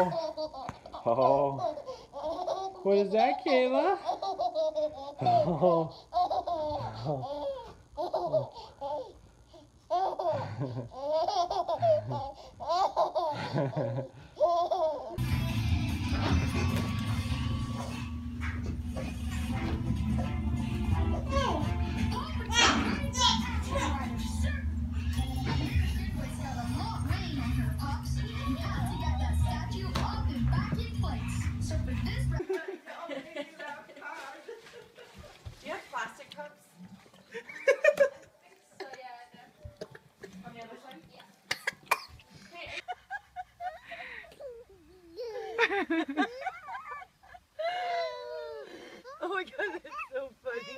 Oh. Oh. What is that, Kayla? Oh. Oh. Oh my god, that's so funny.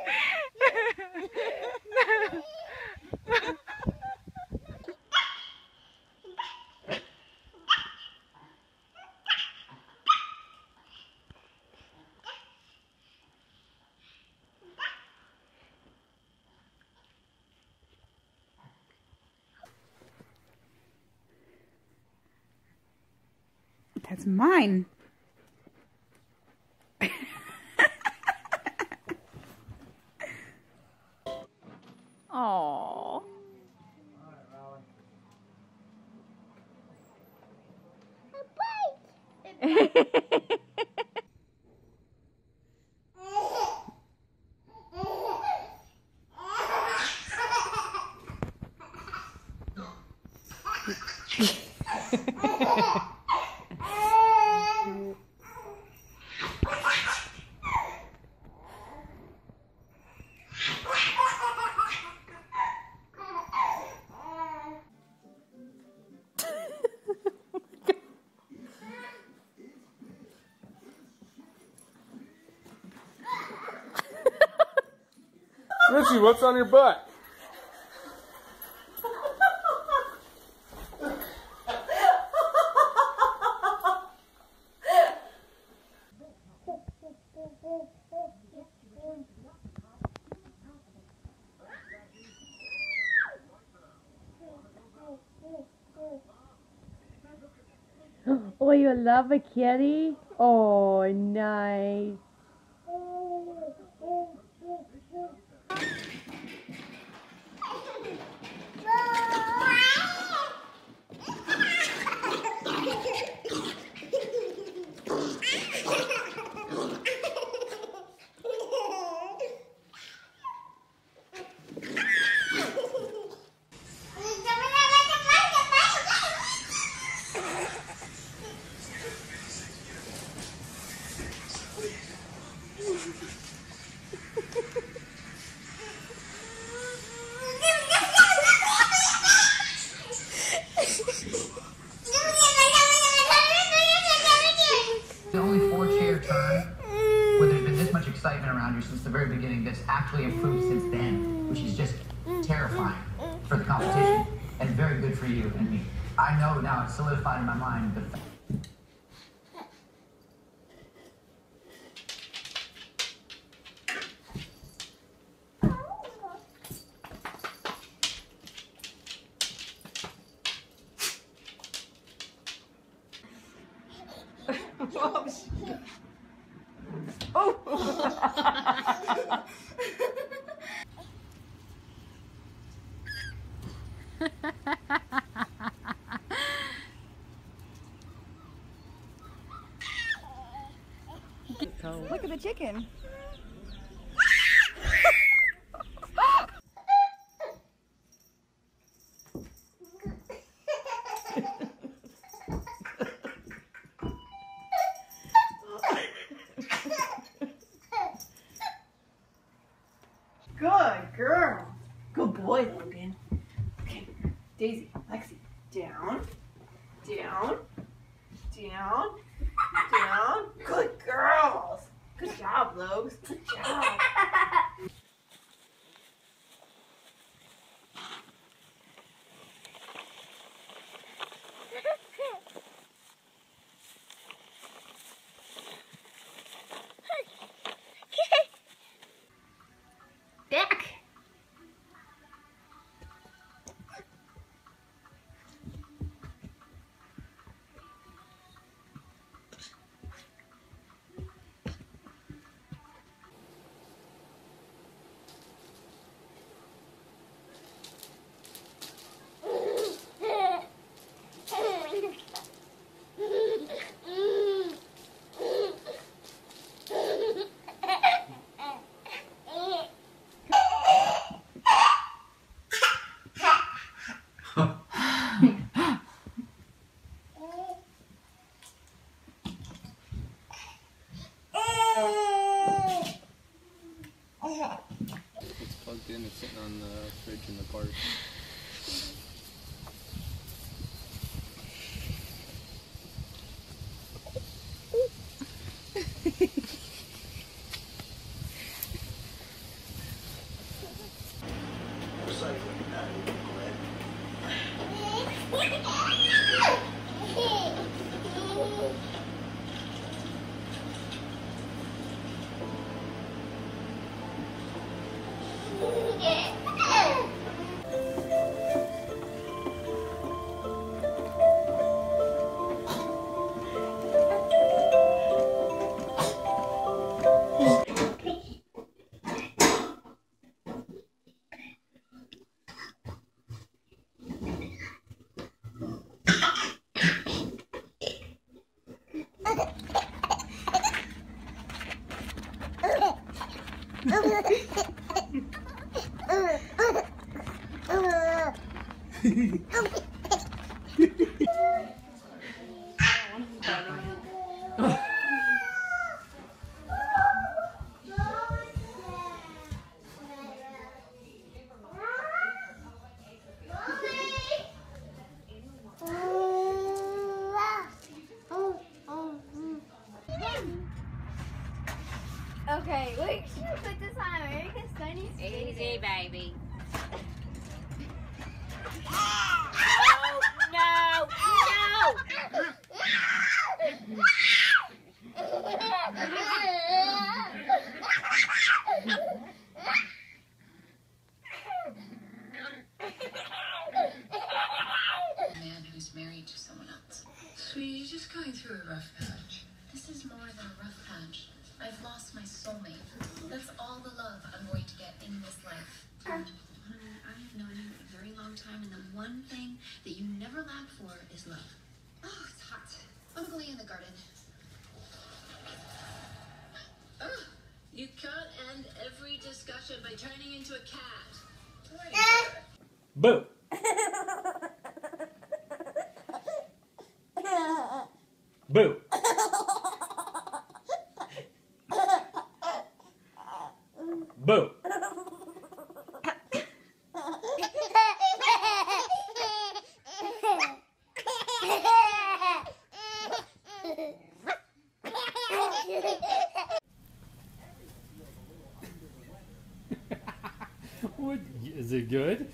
That's mine. Oh. A bite. Richie, what's on your butt? Oh, you love a kitty? Oh, nice. Excitement around you since the very beginning that's actually improved since then, which is just terrifying for the competition and very good for you and me. I know now, it's solidified in my mind the fact. Oh! Look at the chicken. Good girl. Good boy, Logan. Okay, Daisy, Lexi, down, down, down, down. Good girls. Good job, Logs. Good job. in, it's sitting on the fridge in the park. Okay, wait, should we put this on America's Sunny Skin? Easy, baby. Oh, no, no! A man who's married to someone else. Sweetie, you're just going through a rough patch. This is more than a rough patch. I've lost my soulmate. That's all the love I'm going to get in this life. I have known you for a very long time, and the one thing that you never lack for is love. Oh, it's hot. I'm going in the garden. Oh, you can't end every discussion by turning into a cat. Boo! Boo! Boo! What is it good?